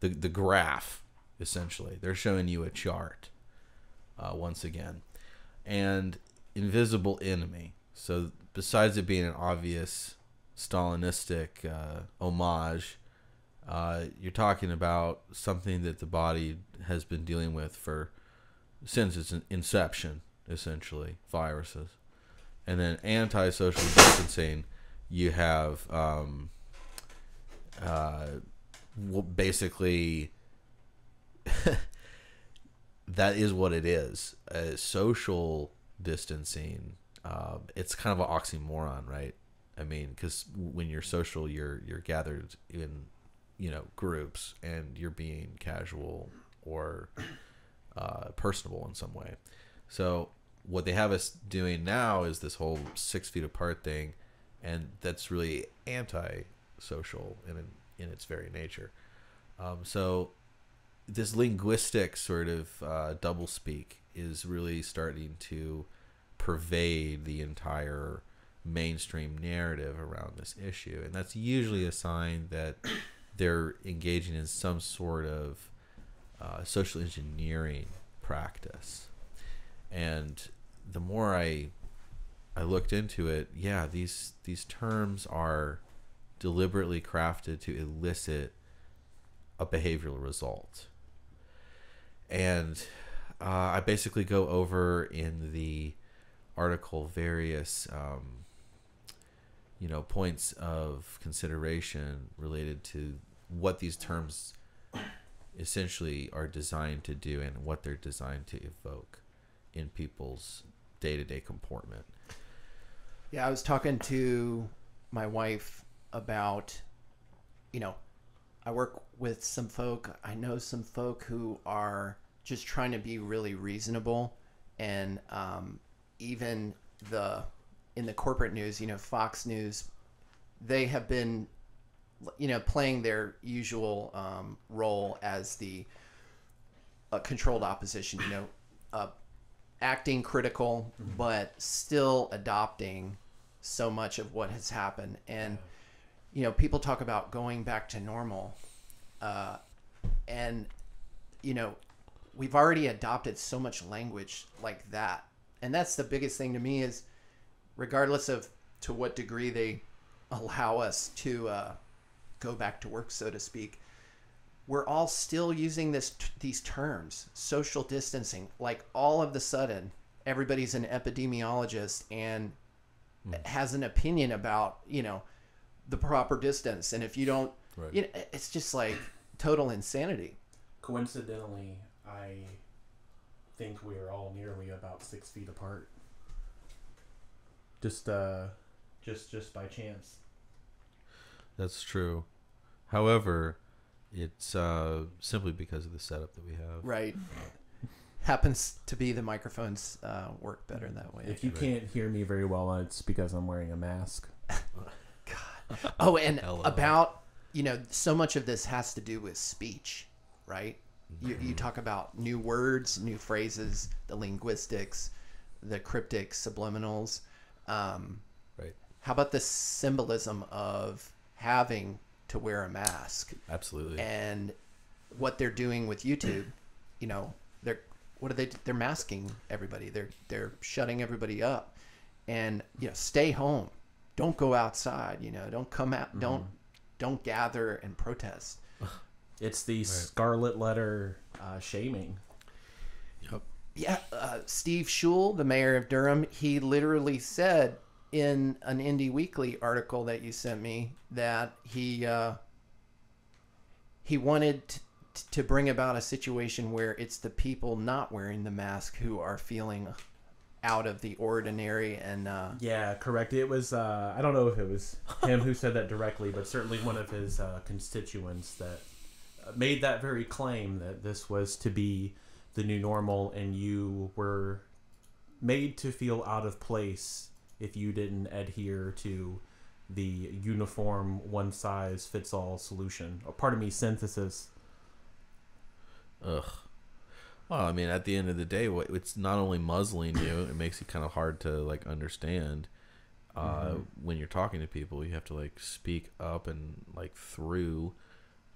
the graph, essentially. They're showing you a chart once again. And invisible enemy. So besides it being an obvious Stalinistic homage, you're talking about something that the body has been dealing with for since its inception, essentially, viruses. And then anti-social distancing, you have basically that is what it is. Social distancing, it's kind of an oxymoron, right? I mean, because when you're social, you're gathered in, you know, groups, and you're being casual or personable in some way. So what they have us doing now is this whole 6 feet apart thing, and that's really anti-social in its very nature. So this linguistic sort of doublespeak is really starting to pervade the entire mainstream narrative around this issue, and that's usually a sign that they're engaging in some sort of social engineering practice. And the more I looked into it, yeah, these terms are deliberately crafted to elicit a behavioral result. And I basically go over in the article various you know, points of consideration related to what these terms essentially are designed to do and what they're designed to evoke in people's day-to-day comportment. Yeah, I was talking to my wife about, you know, I work with some folk. I know some folk who are just trying to be really reasonable, and even in the corporate news, you know, Fox News, they have been, you know, playing their usual role as the controlled opposition, you know, acting critical, mm-hmm. but still adopting so much of what has happened. And, you know, people talk about going back to normal. And, you know, we've already adopted so much language like that. And that's the biggest thing to me is, regardless of to what degree they allow us to go back to work, so to speak, we're all still using these terms, social distancing. Like, all of the sudden, everybody's an epidemiologist and has an opinion about, you know, the proper distance. And if you don't, right. you know, it's just like total insanity. Coincidentally, I think we are all nearly about 6 feet apart. Just by chance. That's true. However, it's simply because of the setup that we have. Right. Happens to be the microphones work better that way. If you can't hear me very well, it's because I'm wearing a mask. God. Oh, and about, you know, so much of this has to do with speech, right? You talk about new words, new phrases, the linguistics, the cryptic subliminals. Right. How about the symbolism of having to wear a mask? Absolutely. And what they're doing with YouTube, you know, they're masking everybody. They're shutting everybody up, and, you know, stay home. Don't go outside. You know, don't come out. Mm-hmm. Don't gather and protest. It's the right. Scarlet letter shaming. Yep. Yeah, Steve Shull, the mayor of Durham, he literally said in an Indie Weekly article that you sent me that he wanted to bring about a situation where it's the people not wearing the mask who are feeling out of the ordinary. And yeah, correct. It was I don't know if it was him who said that directly, but certainly one of his constituents that made that very claim that this was to be the new normal, and you were made to feel out of place if you didn't adhere to the uniform one-size-fits-all solution. Oh, pardon me, synthesis. Ugh. Well, I mean, at the end of the day, it's not only muzzling you, it makes it kind of hard to, like, understand. When you're talking to people, you have to, like, speak up and, like, through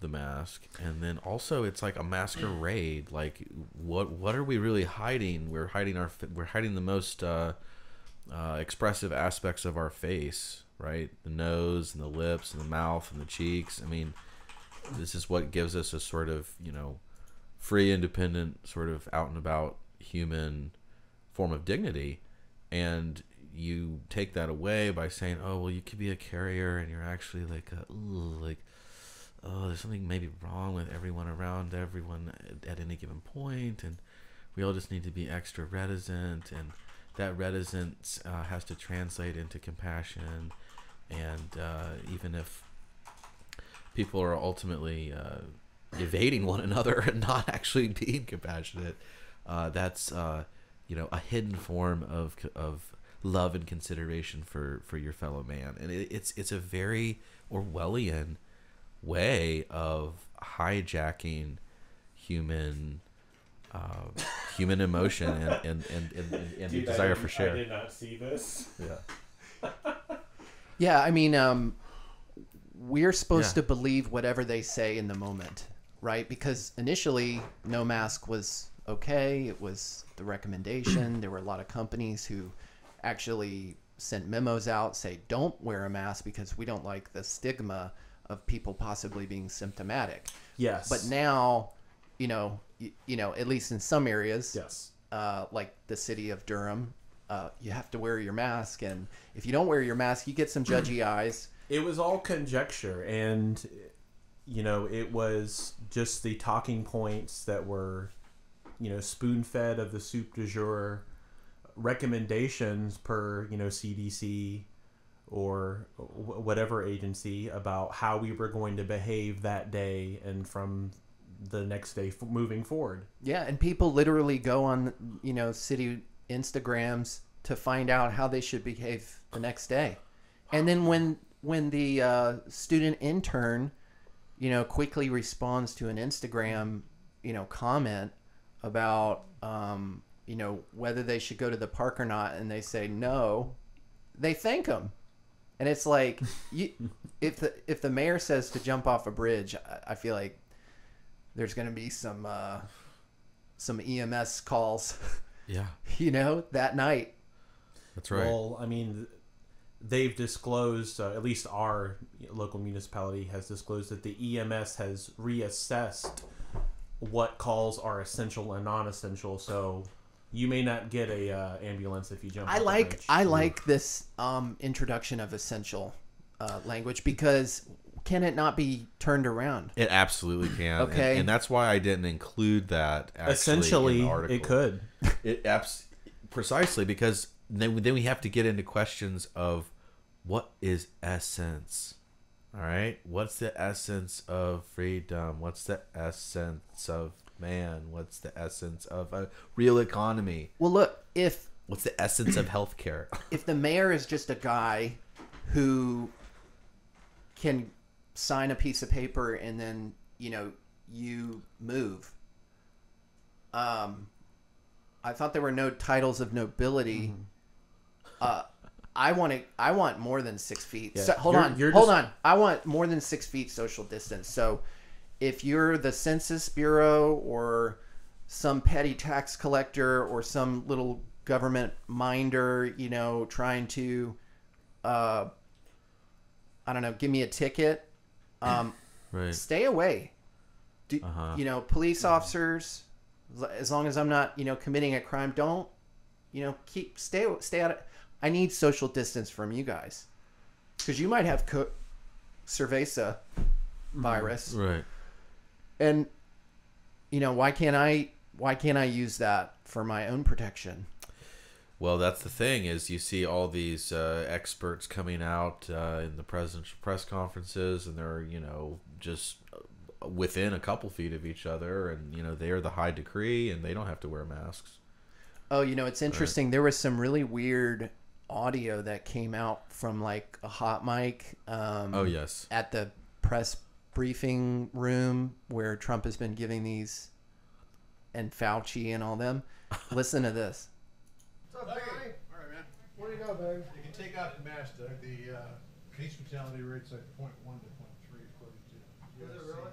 the mask. And then also it's like a masquerade. Like what are we really hiding? We're hiding our, we're hiding the most expressive aspects of our face, right? The nose and the lips and the mouth and the cheeks. I mean, this is what gives us a sort of, you know, free, independent, sort of out and about human form of dignity. And you take that away by saying, oh, well, you could be a carrier and you're actually like, oh, there's something maybe wrong with everyone around everyone at any given point, and we all just need to be extra reticent, and that reticence has to translate into compassion. And even if people are ultimately evading one another and not actually being compassionate, that's you know, a hidden form of love and consideration for your fellow man. And it's a very Orwellian way of hijacking human human emotion and dude, desire for share. I did not see this. Yeah. Yeah, I mean, we're supposed to believe whatever they say in the moment, right? Because initially, no mask was okay. It was the recommendation. There were a lot of companies who actually sent memos out, say, don't wear a mask because we don't like the stigma of people possibly being symptomatic. Yes. But now, you know, at least in some areas, yes, like the city of Durham, you have to wear your mask. And if you don't wear your mask, you get some judgy eyes. It was all conjecture, and, you know, it was just the talking points that were, you know, spoon-fed of the soup du jour recommendations per, you know, CDC or whatever agency about how we were going to behave that day and from the next day moving forward. Yeah, and people literally go on, you know, city Instagrams to find out how they should behave the next day. And then when the student intern, you know, quickly responds to an Instagram, you know, comment about, you know, whether they should go to the park or not, and they say no, they thank them. And it's like, if the mayor says to jump off a bridge, I feel like there's going to be some EMS calls. Yeah. You know, that night. That's right. Well, I mean, they've disclosed, at least our local municipality has disclosed that the EMS has reassessed what calls are essential and non-essential. So you may not get a ambulance if you jump. I like this introduction of essential language, because can it not be turned around? It absolutely can. Okay, and that's why I didn't include that. Essentially, in the article. It could. It precisely, because then we have to get into questions of what is essence. All right, what's the essence of freedom? What's the essence of man? What's the essence of a real economy? Well, look, if what's the essence of healthcare? If the mayor is just a guy who can sign a piece of paper and then, you know, you move. I thought there were no titles of nobility. Mm-hmm. I want more than 6 feet. Yeah. So, hold on. I want more than 6 feet social distance. So if you're the Census Bureau or some petty tax collector or some little government minder, you know, trying to, I don't know, give me a ticket, right. Stay away. You know, police officers, as long as I'm not, you know, committing a crime, don't, you know, stay out of. I need social distance from you guys, because you might have cerveza virus, right? And you know, why can't I use that for my own protection? Well, that's the thing, is you see all these experts coming out in the presidential press conferences, and they're, you know, just within a couple feet of each other, and you know, they are the high decree, and they don't have to wear masks. Oh, you know, it's interesting. Right. There was some really weird audio that came out from like a hot mic at the press briefing room where Trump has been giving these, and Fauci and all them. Listen to this. What's up, baby? All right, man. Where do you go, baby? You can take out the mask, though. The case fatality rate's like 0.1 to 0.3 according to. Is it really?